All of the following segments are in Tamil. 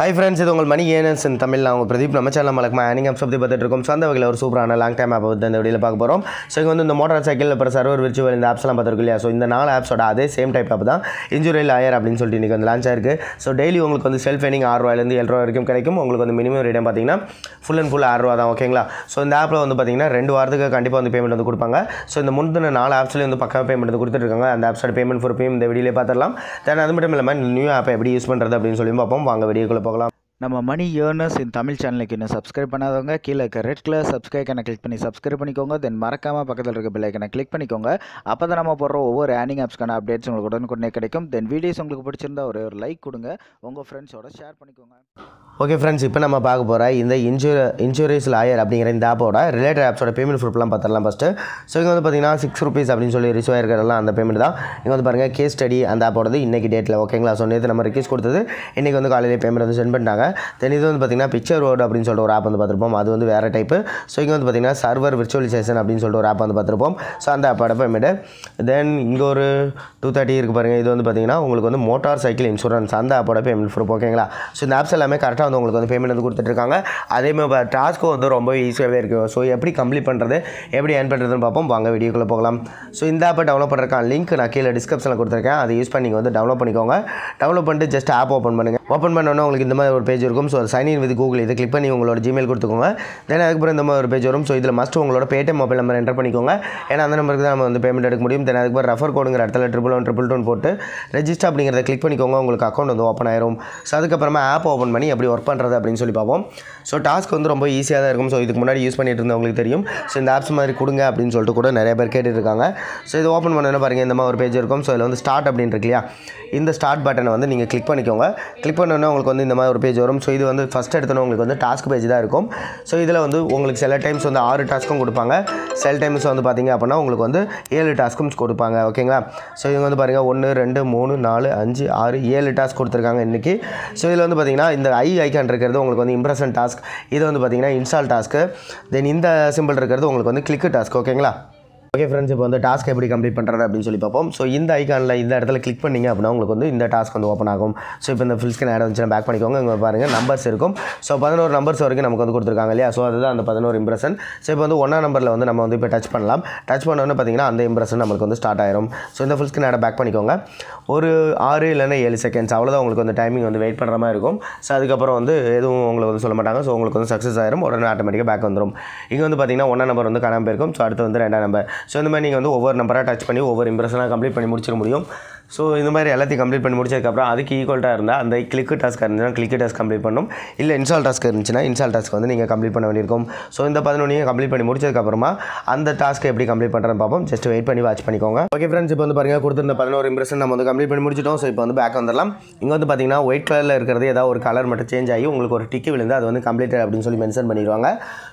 Hi friends, this is Money Gainers in Tamil. I am Pradeep. I am going to see a long time about the video. So, you can see the motorcycle server virtual in the apps. So, in the apps are the same type of injury layer. So, daily you can self-ending ROI and the LROI. You can minimum rate full and full ROI. So, in the app, you payment the so, in the month, apps the payment and the apps payment for payment. Then, new app use the நம்ம மணி ஏர்னர்ஸ் இன் தமிழ் சேனலுக்கு இன்னும் சப்ஸ்கிரைப் பண்ணாதவங்க கீழ இருக்க ரெட் கலர் சப்ஸ்கிரைப் கன கிளிக் பண்ணி சப்ஸ்கிரைப் பண்ணிக்கோங்க. தென் மறக்காம பக்கத்துல இருக்க பெல் ஐகானை கிளிக் பண்ணிக்கோங்க. அப்பதான் நம்ம போடுற ஒவ்வொரு ஏர்னிங் ஆப்ஸ்க்கான அப்டேட்ஸ் உங்களுக்கு உடனுக்குடனே கிடைக்கும். தென் வீடியோஸ் உங்களுக்கு பிடிச்சிருந்தா ஒரே ஒரு லைக் கொடுங்க. உங்க ஃப்ரெண்ட்ஸோட ஷேர் பண்ணிக்கோங்க. ஓகே ஃப்ரெண்ட்ஸ், இப்போ நம்ம பார்க்க போற இந்த இன்சூரன்ஸ் லாயர் அப்படிங்கற இந்த ஆப்போட ரிலேட்டட் ஆப்ஸோட பேமெண்ட் ப்ரூஃப்லாம் பார்த்தறலாம் ஃபர்ஸ்ட். சோ இங்க வந்து பாத்தீங்கன்னா 6 rupees அப்படினு சொல்லி ரிசீவ் ஆயிருக்கிறதெல்லாம் அந்த பேமெண்ட் தான். இங்க வந்து பாருங்க கேஸ் ஸ்டடி அந்த ஆப்போடது இன்னைக்கு டேட்ல ஓகேங்களா. சோ நேத்து நம்ம ரிக்வெஸ்ட் கொடுத்தது இன்னைக்கு வந்து காலையில பேமெண்ட் வந்து சென்ட் பண்ணாங்க. Then இது வந்து பாத்தீங்கன்னா பிக்சர் ரோட் அப்படினு சொல்ற ஒரு ஆப் வந்து பாத்துறோம். அது வந்து வேற டைப். சோ இங்க வந்து பாத்தீங்கன்னா சர்வர் விர்ச்சுவலைசேஷன் அப்படினு சொல்ற ஒரு ஆப் வந்து பாத்துறோம். சோ அந்த ஆப்போட பேமெண்ட். Then இங்க ஒரு 230 இருக்கு பாருங்க. இது வந்து பாத்தீங்கன்னா உங்களுக்கு வந்து மோட்டார் சைக்கிள் இன்சூரன்ஸ் அந்த ஆப்போட பேமெண்ட் ப்ரூஃப் ஓகேங்களா. சோ இந்த ஆப்ஸ் எல்லாமே கரெக்ட்டா வந்து உங்களுக்கு வந்து பேமெண்ட் வந்து கொடுத்துட்டு இருக்காங்க. அதே மாதிரி டாஸ்க் வந்து ரொம்ப ஈஸியாவே இருக்கு. சோ எப்படி கம்ப்ளீட் பண்றது எப்படி ஏர்ன் பண்றதுன்னு பாப்போம். வாங்க வீடியோக்குள்ள போகலாம். சோ இந்த ஆப்பை டவுன்லோட் பண்றதுக்கான லிங்க் நான் கீழ டிஸ்கிரிப்ஷன்ல கொடுத்திருக்கேன். அதை யூஸ் பண்ணி நீங்க வந்து டவுன்லோட் பண்ணிக்கோங்க. டவுன்லோட் பண்ணிட்டு ஜஸ்ட் ஆப் ஓபன் பண்ணுங்க. ஓபன் பண்ணனோனா உங்களுக்கு இந்த மாதிரி ஒரு பேஜ் இருக்கும். So sign in with Google இத கிளிக் பண்ணி உங்களோட Gmail கொடுத்துக்கோங்க. தென் அதுக்கு அப்புறம் இந்த மாதிரி ஒரு பேஜ் வரும். சோ இதல மஸ்ட் உங்களோட Paytm மொபைல் நம்பர் என்டர் பண்ணிக்கோங்க. ஏனா அந்த நம்பருக்கு தான் நம்ம வந்து பேமெண்ட் எடுக்க முடியும். தென் அதுக்கு அப்புறம் ரெஃபர் கோடுங்கற இடத்துல 11122 போட்டு ரெஜிஸ்டர் அப்படிங்கறத கிளிக் பண்ணிக்கோங்க. உங்களுக்கு அக்கவுண்ட் வந்து ஓபன் ஆயிடும். சோ அதுக்கு அப்புறமா ஆப் ஓபன் பண்ணி எப்படி வர்க் பண்றது அப்படினு சொல்லி பாப்போம். சோ டாஸ்க் வந்து ரொம்ப ஈஸியா தான் இருக்கும். சோ இதுக்கு முன்னாடி யூஸ் பண்ணிட்டு இருந்தவங்களுக்கு தெரியும். சோ இந்த ஆப்ஸ் மாதிரி கொடுங்க அப்படினு சொல்லிட்டு கூட நிறைய பேர் கேட்டிட்டு இருக்காங்க. சோ இது ஓபன் பண்ணனும்னா பாருங்க இந்த மாதிரி ஒரு பேஜ் இருக்கும். சோ இதுல வந்து ஸ்டார்ட் அப்படினு இருக்குலையா. இந்த ஸ்டார்ட் பட்டனை வந்து நீங்க கிளிக் பண்ணிக்கோங்க. கிளிக் பண்ணனும்னா உங்களுக்கு வந்து இந்த மாதிரி ஒரு பேஜ் வரும். சோ இது வந்து ஃபர்ஸ்ட் எடுத்தனோ உங்களுக்கு வந்து டாஸ்க் பேஜ் தான் இருக்கும். சோ இதுல வந்து உங்களுக்கு சில டைம்ஸ் வந்து 6 டாஸ்க்கும் கொடுப்பாங்க. சில டைம்ஸ் வந்து பாத்தீங்க அப்படினா உங்களுக்கு வந்து 7 டாஸ்க்கும் கொடுப்பாங்க ஓகேங்களா. சோ இங்க வந்து பாருங்க 1 2 3 4 5 6 7 டாஸ்க் கொடுத்திருக்காங்க இன்னைக்கு. சோ இதுல வந்து பாத்தீங்கன்னா இந்த ஐ ஐகான் இருக்குறது உங்களுக்கு வந்து இம்ப்ரஷன் டாஸ்க். இது வந்து பாத்தீங்கன்னா இன்ஸ்டால் டாஸ்க். தென் இந்த சிம்பிள் இருக்குறது உங்களுக்கு வந்து கிளிக் டாஸ்க் ஓகேங்களா. ஓகே ஃப்ரெண்ட்ஸ், இப்போ வந்து டாஸ்க் எப்படி கம்ப்ளீட் பண்ணுறது அப்படின்னு சொல்லி பார்ப்போம். ஸோ இந்த ஐக்கானில் இந்த இடத்துல கிளிக் பண்ணிங்க அப்படின்னா உங்களுக்கு வந்து இந்த டாஸ்க் வந்து ஓப்பன் ஆகும். ஸோ இப்போ இந்த ஃபுல் ஸ்கிரீன் ஆட் வந்துச்சுன்னா பேக் பண்ணிக்கோங்க. இங்கே பாருங்கள் நம்பர்ஸ் இருக்கும். ஸோ 11 நம்பர்ஸ் வரைக்கும் நமக்கு வந்து கொடுத்துருக்காங்க இல்லையா. ஸோ அதுதான் அந்த 11 இம்ப்ரெஷன். ஸோ இப்போ வந்து 1ஆம் நம்பரில் வந்து நம்ம வந்து இப்போ டச் பண்ணலாம். டச் பண்ணோன்னு பார்த்தீங்கன்னா அந்த இம்ப்ரெஷன் நமக்கு வந்து ஸ்டார்ட் ஆயிரும். ஸோ இந்த ஃபுல் ஸ்கிரீன் ஆட் பேக் பண்ணிக்கோங்க. ஒரு 6 இல்லைன்னா 7 செகண்ட்ஸ் அவ்வளோதான் உங்களுக்கு வந்து டைமிங் வந்து வெயிட் பண்ணுற மாதிரி இருக்கும். ஸோ அதுக்கப்புறம் வந்து எதுவும் உங்களுக்கு வந்து சொல்ல மாட்டாங்க. ஸோ உங்களுக்கு வந்து சக்ஸஸ் ஆயிரும். உடனே ஆட்டோமேட்டிக்காக பேக் வந்துடும். இங்கே வந்து பார்த்தீங்கன்னா 1ஆம் நம்பர் வந்து காணாமல் போயிருக்கும். ஸோ அடுத்து வந்து 2ஆம் நம்பர். ஸோ இந்த மாதிரி நீங்கள் வந்து ஒவ்வொரு நம்பராக டச் பண்ணி ஒவ்வொரு இம்ப்ரெஷனாக கம்ப்ளீட் பண்ணி முடிச்சிட முடியும். ஸோ இந்த மாதிரி எல்லாத்தையும் கம்ப்ளீட் பண்ணி முடிச்சதுக்கப்புறம் அதுக்கு ஈக்குவல்ட்டாக இருந்தால் அந்த கிளிக் டாஸ்க் இருந்துச்சுன்னா கிளிக் டாஸ்க் கம்ப்ளீட் பண்ணும். இல்லை இன்ஸ்டால் டாஸ்க் இருந்துச்சுன்னா இன்ஸ்டால் டாஸ்க் வந்து நீங்கள் கம்ப்ளீட் பண்ண வேண்டியிருக்கும். ஸோ இந்த 11 கம்ப்ளீட் பண்ணி முடிச்சதுக்கப்புறமா அந்த டாஸ்க்கை எப்படி கம்ப்ளீட் பண்ணுறேன்னு பார்ப்போம். ஜஸ்ட் வெயிட் பண்ணி வாட்ச் பண்ணிக்கோங்க. ஓகே ஃப்ரெண்ட்ஸ், இப்போ வந்து பாருங்கள் கொடுத்துருந்த 11 இம்ப்ரெஷன் நம்ம வந்து கம்ப்ளீட் பண்ணி முடிச்சிட்டோம். ஸோ இப்போ வந்து பேக் வந்துடலாம். இங்கே வந்து பார்த்தீங்கன்னா ஒயிட் கலரில் இருக்கிறது ஏதாவது ஒரு கலர் மட்டும் சேஞ்ச் ஆகி உங்களுக்கு ஒரு டிக்கு விழுந்து அது வந்து கம்ப்ளீட்டட் அப்படின்னு சொல்லி மென்ஷன் பண்ணிடுவாங்க.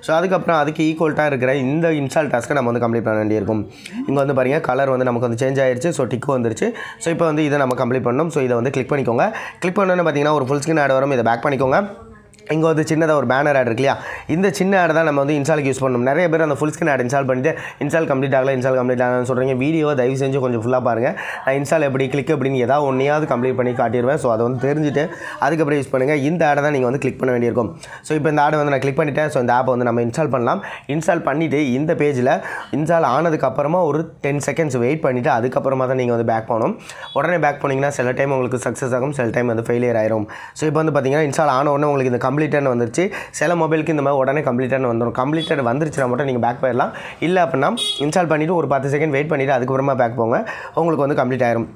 ஸோ அதுக்கப்புறம் அதுக்கு ஈக்குவல்ட்டாக இருக்கிற இந்த இன்ஸ்டால் டாஸ்க்கை நம்ம வந்து கம்ப்ளீட் பண்ண வேண்டியிருக்கும். இங்கே வந்து பாருங்கள் கலர் வந்து நமக்கு வந்து சேஞ்ச் ஆயிடுச்சு. ஸோ டிக்கு வந்துருச்சு. ஸோ இப்போ வந்து இதை நம்ம கம்ப்ளீட் பண்ணணும். ஸோ இதை வந்து கிளிக் பண்ணிக்கோங்க. கிளிக் பண்ணோன்னு பார்த்தீங்கன்னா ஒரு ஃபுல் ஸ்கிரீன் ஆட் வரும். இதை பேக் பண்ணிக்கோங்க. இங்கே வந்து சின்னதாக ஒரு பேனர் ஆட் இருக்கு இல்லையா. இந்த சின்ன ஆட் தான் நம்ம வந்து இன்ஸ்டாலுக்கு யூஸ் பண்ணணும். நிறைய பேர் அந்த ஃபுல் ஸ்கிரீன் ஆட் இன்ஸ்டால் பண்ணிட்டு இன்ஸ்டால் கம்ப்ளீட் ஆகலாம்னு சொல்கிறீங்க. வீடியோ தயவு செஞ்சு கொஞ்சம் ஃபுல்லாக பாருங்கள். நான் இன்ஸ்டால் எப்படி கிளிக் அப்படின்னு ஏதாவது ஒன்றையாவது கம்ப்ளீட் பண்ணி காட்டிடுவேன். ஸோ அதை வந்து தெரிஞ்சுட்டு அதுக்கப்புறம் யூஸ் பண்ணுங்கள். இந்த ஆடை தான் நீங்கள் வந்து கிளிக் பண்ண வேண்டியிருக்கும். ஸோ இப்போ இந்த ஆடை வந்து நான் கிளிக் பண்ணிவிட்டேன். ஸோ இந்த ஆப்பை வந்து நம்ம இன்ஸ்டால் பண்ணலாம். இன்ஸ்டால் பண்ணிவிட்டு இந்த பேஜில் இன்ஸ்டால் ஆனதுக்கப்புறமா ஒரு 10 seconds வெயிட் பண்ணிவிட்டு அதுக்கப்புறமா தான் நீங்கள் வந்து பேக் பண்ணணும். உடனே பேக் பண்ணிங்கன்னா சில டைம் உங்களுக்கு சக்ஸஸ் ஆகும், சில டைம் வந்து ஃபெயிலியர் ஆயிரும். ஸோ இப்போ வந்து பார்த்தீங்கன்னா இன்ஸ்டால் ஆன உடனே உங்களுக்கு இந்த கம்ப்ளீட்டட் வந்துருச்சு. சில மொபைலுக்கு இந்த மாதிரி உடனே கம்ப்ளீட்டட் வந்துடும். கம்ப்ளீட்டட் வந்துருச்சுனா மட்டும் நீங்கள் பேக் போயிடலாம். இல்லை அப்படின்னா இன்ஸ்டால் பண்ணிவிட்டு ஒரு 10 செகண்ட் வெயிட் பண்ணிவிட்டு அதுக்கப்புறமா பேக் போங்க. உங்களுக்கு வந்து கம்ப்ளீட் ஆயிரும்.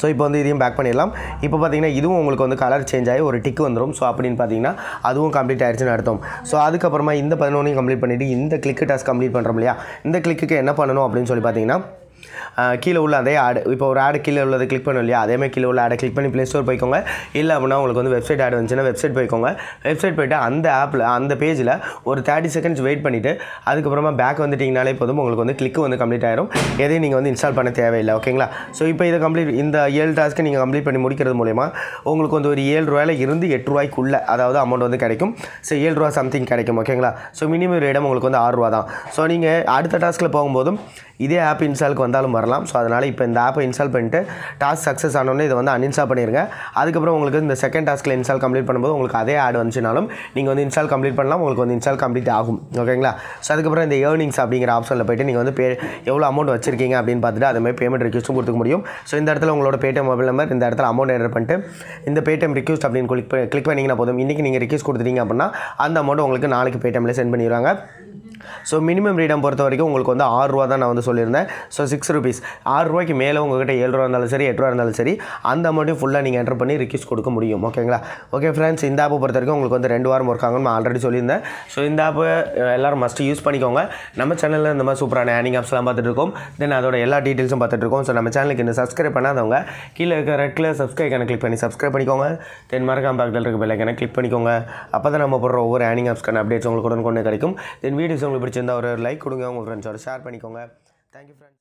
ஸோ இப்போ வந்து இதையும் பேக் பண்ணிடலாம். இப்போ பார்த்தீங்கன்னா இதுவும் உங்களுக்கு வந்து கலர் சேஞ்ச் ஆகி ஒரு டிக்கு வந்துடும். ஸோ அப்படின்னு பார்த்தீங்கன்னா அதுவும் கம்ப்ளீட் ஆயிடுச்சுன்னு அர்த்தம். ஸோ அதுக்கப்புறமா இந்த 11 கம்ப்ளீட் பண்ணிவிட்டு இந்த கிளிக் டாஸ்க் கம்ப்ளீட் பண்ணுறோம் இல்லையா. இந்த கிளிக்கு என்ன பண்ணணும் அப்படின்னு சொல்லி பார்த்தீங்கன்னா கீழே உள்ள அதே ஆடு இப்போ ஒரு ஆடு கீழே உள்ளதை கிளிக் பண்ணணும் இல்லையா. அதேமாதிரி கீழே உள்ள ஆடை கிளிக் பண்ணி ப்ளே ஸ்டோர் போய்க்கோங்க. இல்லை அப்படின்னா உங்களுக்கு வந்து வெப்சைட் ஆட் வந்துச்சுன்னா வெப்சைட் போய்க்கோங்க. வெப்சைட் போய்ட்டு அந்த ஆப்பில் அந்த பேஜில் ஒரு 30 seconds வெயிட் பண்ணிவிட்டு அதுக்கப்புறமா பேக் வந்துட்டிங்கனாலே போதும். உங்களுக்கு வந்து கிளிக்கு வந்து கம்ப்ளீட் ஆயிரும். எதையும் நீங்கள் வந்து இன்ஸ்டால் பண்ண தேவையில்லை ஓகேங்களா. ஸோ இப்போ இதை கம்ப்ளீட் இந்த 7 டாஸ்க்கு நீங்கள் கம்ப்ளீட் பண்ணி முடிக்கிறது மூலமா உங்களுக்கு வந்து ஒரு 7 ரூபாயில் இருந்து 8 ரூபாய்க்குள்ளே அதாவது அமௌண்ட் வந்து கிடைக்கும். ஸோ 7 ரூபா சம்திங் கிடைக்கும் ஓகேங்களா. ஸோ மினிமம் ரேட் உங்களுக்கு வந்து 6 ரூபா தான். ஸோ நீங்கள் அடுத்த டாஸ்கில் போகும்போதும் இதே ஆப் இன்ஸ்டாலுக்கு வந்தாலும் வரலாம். ஸோ அதனால் இப்போ இந்த ஆப்பை இன்ஸ்டால் பண்ணிட்டு டாஸ்க் சக்ஸஸ் ஆனோடனே இதை வந்து அன்இன்ஸ்டால் பண்ணிடுங்க. அதுக்கப்புறம் உங்களுக்கு இந்த செகண்ட் டாஸ்கில் இன்ஸ்டால் கம்ப்ளீட் பண்ணும்போது உங்களுக்கு அதே ஆட் வந்துச்சுனாலும் நீங்கள் வந்து இன்ஸ்டால் கம்ப்ளீட் பண்ணலாம், உங்களுக்கு வந்து இன்ஸ்டால் கம்ப்ளீட் ஆகும். ஓகேங்களா? ஸோ அதுக்கப்புறம் இந்த ஏர்னிங்ஸ் அப்படிங்கிற ஆப்ஷனில் போய்ட்டு நீங்கள் வந்து எவ்வளோ அமௌண்ட் வச்சிருக்கீங்க அப்படின்னு பார்த்துட்டு அதுமாதிரி பேமெண்ட் ரிக்வெஸ்ட்டும் கொடுத்துக்க முடியும். ஸோ இந்த இடத்துல உங்களோட பேடிஎம் மொபைல் நம்பர், இந்த இடத்துல அமௌண்ட் என்டர் பண்ணிட்டு இந்த பேடிஎம் ரிக்வெஸ்ட் அப்படின்னு கிளிக் பண்ணிங்கன்னா போதும். இன்றைக்கி நீங்கள் ரிக்வெஸ்ட் கொடுத்துட்டீங்க அப்படின்னா அந்த அமௌண்ட் உங்களுக்கு நாளைக்கு பேடிஎம்மில் சென்ட் பண்ணிடுவாங்க. ஸோ மினிமம் ரீடம் பொறுத்த வரைக்கும் உங்களுக்கு வந்து 6 ரூபா தான் நான் வந்து சொல்லியிருந்தேன். ஸோ 6 rupees, 6 ரூபாய்க்கு மேலே உங்கள்கிட்ட 7 ரூபா இருந்தாலும் சரி, 8 ரூபா இருந்தாலும் சரி, அந்த அமௌண்ட்டையும் ஃபுல்லாக நீங்கள் என்டர் பண்ணி ரிக்வெஸ்ட் கொடுக்க முடியும். ஓகேங்களா? ஓகே ஃப்ரெண்ட்ஸ், இந்த ஆப்பை பொறுத்த வரைக்கும் உங்களுக்கு வந்து 2 வாரம் இருக்காங்கன்னு நான் ஆல்ரெடி சொல்லியிருந்தேன். ஸோ இந்த ஆப்பை எல்லோரும் மஸ்ட் யூஸ் பண்ணிக்கோங்க. நம்ம சேனலில் இந்த மாதிரி சூப்பரான ஏர்னிங் ஆப்ஸ்லாம் பார்த்துட்டு இருக்கோம். தென் அதோட எல்லா டீட்டெயில்ஸும் பார்த்துட்டு இருக்கோம். ஸோ நம்ம சேனலுக்கு இன்னும் சப்ஸ்கிரைப் பண்ணாதவங்க கீழே இருக்க ரெட் கலர் சப்ஸ்கிரைப் கணக்கு கிளிக் பண்ணி சப்ஸ்கிரைப் பண்ணிக்கோங்க. தென் மறக்காம பக்கத்தில் இருக்க பெல் ஐக்கனை கிளிக் பண்ணிக்கோங்க. அப்போ தான் நம்ம போடுற ஒவ்வொரு ஏர்னிங் ஆப்ஸ்க்கான அப்டேட்ஸ் உங்களுக்கு உடனுக்குடனே கிடைக்கும். தென் வீடியோஸ் உங்களுக்கு பிடிச்சிருந்தா ஒரு லைக் கொடுங்க, உங்கள் ஃப்ரெண்ட்ஸோட ஷேர் பண்ணிக்கோங்க. Thank you friends.